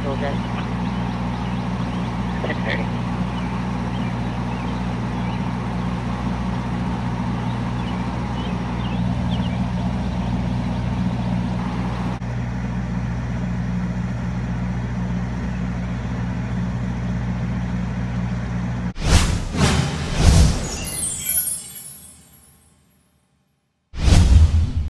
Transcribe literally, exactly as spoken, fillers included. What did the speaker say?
schedule, guys. ten thirty.